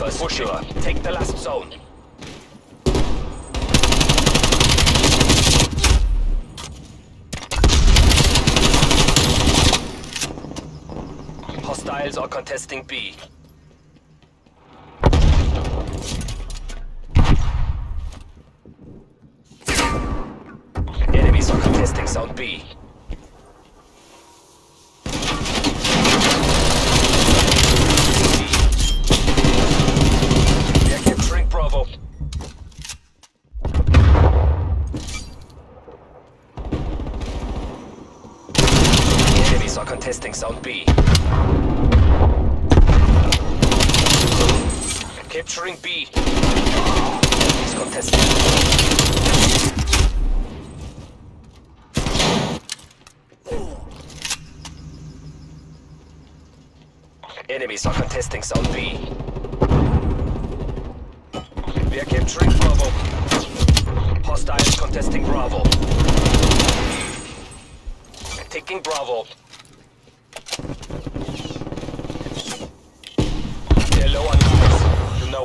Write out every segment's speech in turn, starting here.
Alpha's pushing. Take the last zone. Hostiles are contesting B. Enemies are contesting Zone B. Contesting Zone B. Capturing B. He's contesting. Enemies are contesting Zone B. We are capturing Bravo. Hostiles contesting Bravo. Taking Bravo. They're low on numbers. You know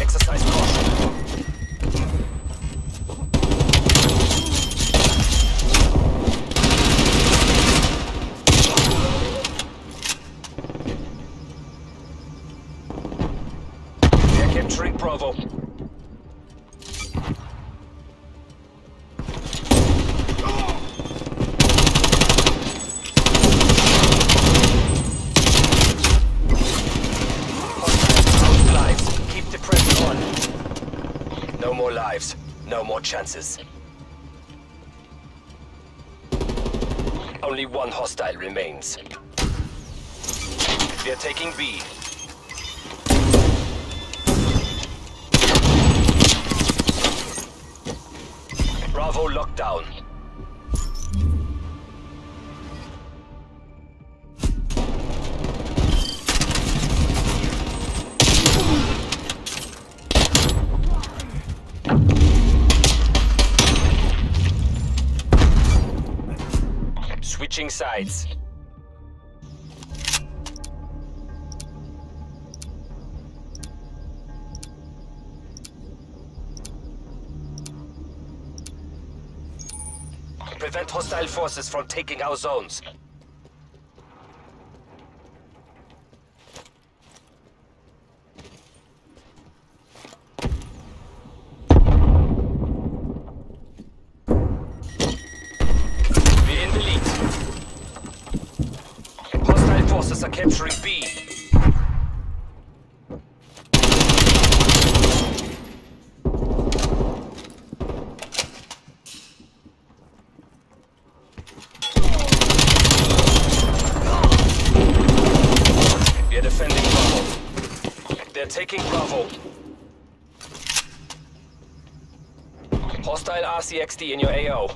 Exercise caution. Capturing Bravo. Hostiles out lives. Keep the pressure on. No more lives. No more chances. Only one hostile remains. They're taking B. Bravo lockdown. Switching sides. Prevent hostile forces from taking our zones. We're in the lead. Hostile forces are capturing B. Taking Bravo. Hostile RCXD in your AO.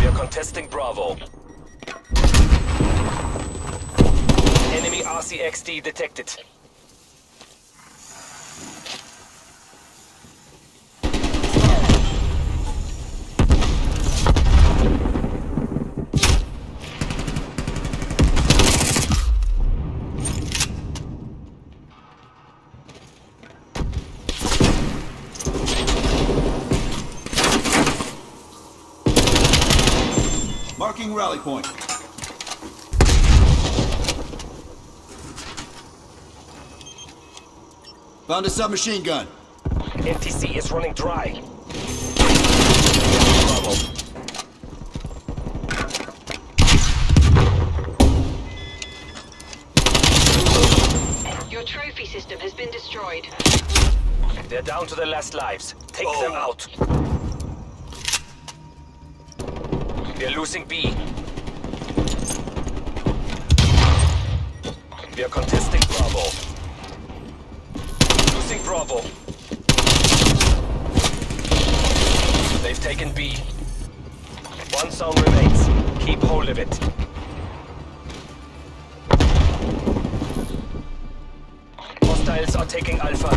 We are contesting Bravo. Enemy RCXD detected. Marking rally point. Found a submachine gun. FTC is running dry. Bravo. Your trophy system has been destroyed. They're down to their last lives. Take them out. They're losing B. We are contesting Bravo. Losing Bravo. They've taken B. One zone remains. Keep hold of it. Hostiles are taking Alpha.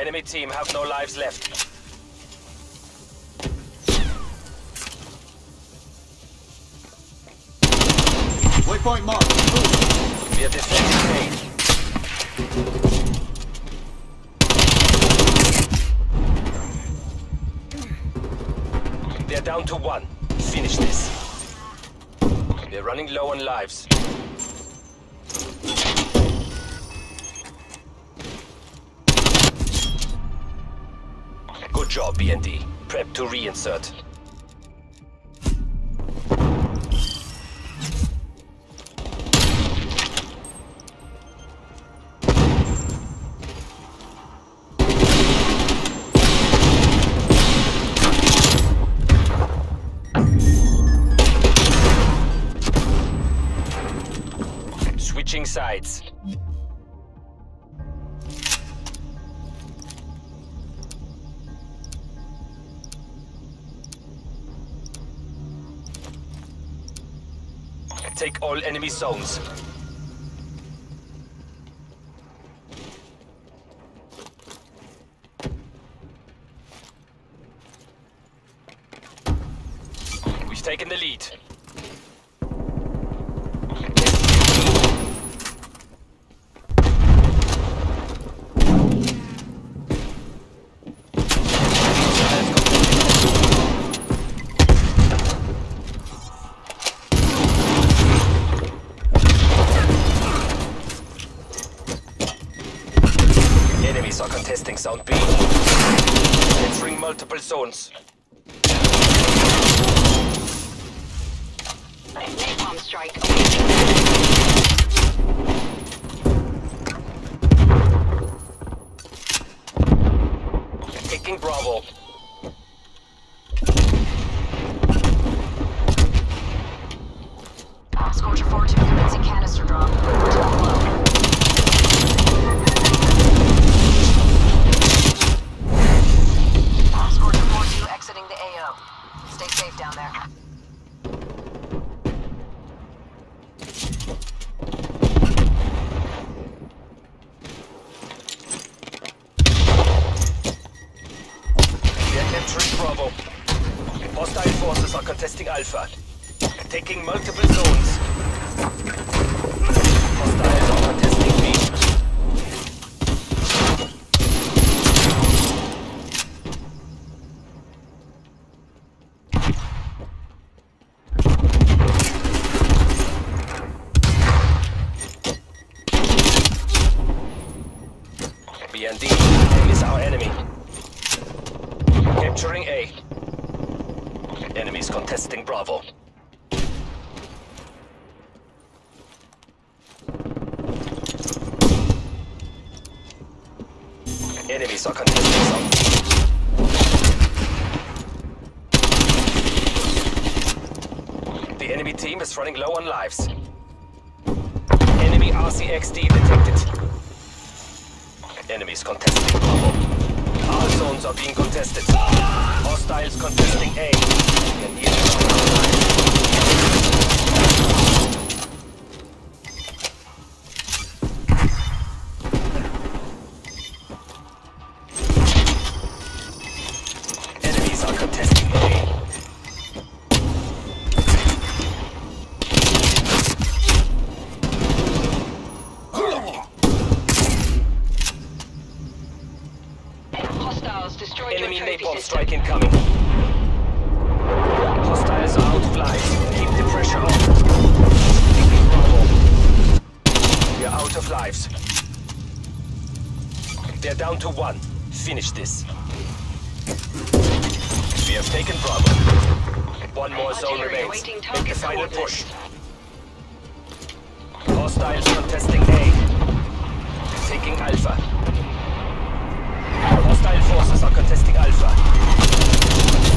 Enemy team have no lives left. Waypoint marked. We are defending A. They are down to one. Finish this. They're running low on lives. Good job, BND. Prep to reinsert. Switching sides. Take all enemy zones. We've taken the lead. Enemies are contesting Zone B. Entering multiple zones. Napalm strike. Taking Bravo. Scorcher 4-2 commencing canister drop. Down there. They're capturing Bravo. Hostile forces are contesting Alpha. Taking multiple zones. Hostiles are contesting B. BND is our enemy. Capturing A. Enemies contesting Bravo. Enemies are contesting Zone B. The enemy team is running low on lives. Enemy RCXD detected. Enemies contesting Bravo. Our zones are being contested. Hostiles contesting A. Enemies are contesting A. Enemy napalm strike incoming. Hostiles are outflied. Keep the pressure on. We are out of lives. They're down to one. Finish this. We have taken Bravo. One more zone remains. Make the final push. Hostiles contesting A. Taking Alpha. Hostile forces are contesting Alpha.